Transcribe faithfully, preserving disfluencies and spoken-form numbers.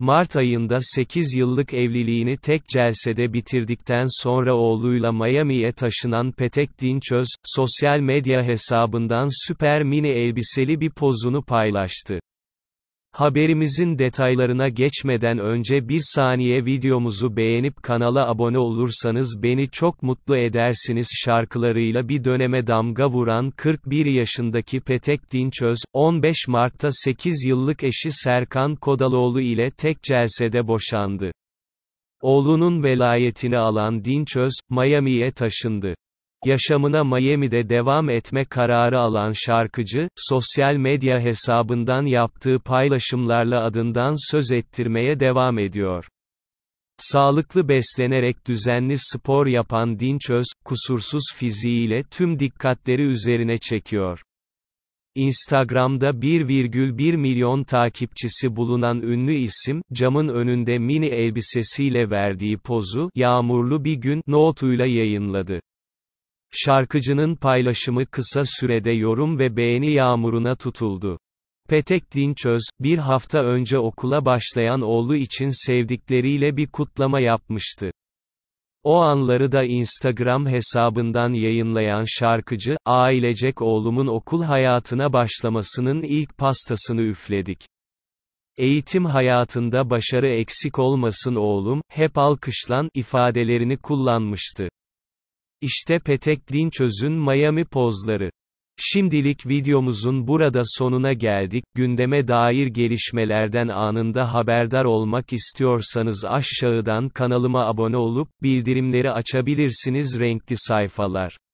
Mart ayında sekiz yıllık evliliğini tek celsede bitirdikten sonra oğluyla Miami'ye taşınan Petek Dinçöz, sosyal medya hesabından süper mini elbiseli bir pozunu paylaştı. Haberimizin detaylarına geçmeden önce bir saniye videomuzu beğenip kanala abone olursanız beni çok mutlu edersiniz. Şarkılarıyla bir döneme damga vuran kırk bir yaşındaki Petek Dinçöz, on beş Mart'ta sekiz yıllık eşi Serkan Kodaloğlu ile tek celsede boşandı. Oğlunun velayetini alan Dinçöz, Miami'ye taşındı. Yaşamına Miami'de devam etme kararı alan şarkıcı, sosyal medya hesabından yaptığı paylaşımlarla adından söz ettirmeye devam ediyor. Sağlıklı beslenerek düzenli spor yapan Dinçöz, kusursuz fiziğiyle tüm dikkatleri üzerine çekiyor. Instagram'da bir virgül bir milyon takipçisi bulunan ünlü isim, camın önünde mini elbisesiyle verdiği pozu, "Yağmurlu bir gün" notuyla yayınladı. Şarkıcının paylaşımı kısa sürede yorum ve beğeni yağmuruna tutuldu. Petek Dinçöz, bir hafta önce okula başlayan oğlu için sevdikleriyle bir kutlama yapmıştı. O anları da Instagram hesabından yayınlayan şarkıcı, "Ailecek oğlumun okul hayatına başlamasının ilk pastasını üfledik. Eğitim hayatında başarı eksik olmasın oğlum, hep alkışlan" ifadelerini kullanmıştı. İşte Petek Dinçöz'ün Miami pozları. Şimdilik videomuzun burada sonuna geldik. Gündeme dair gelişmelerden anında haberdar olmak istiyorsanız aşağıdan kanalıma abone olup bildirimleri açabilirsiniz. Renkli Sayfalar.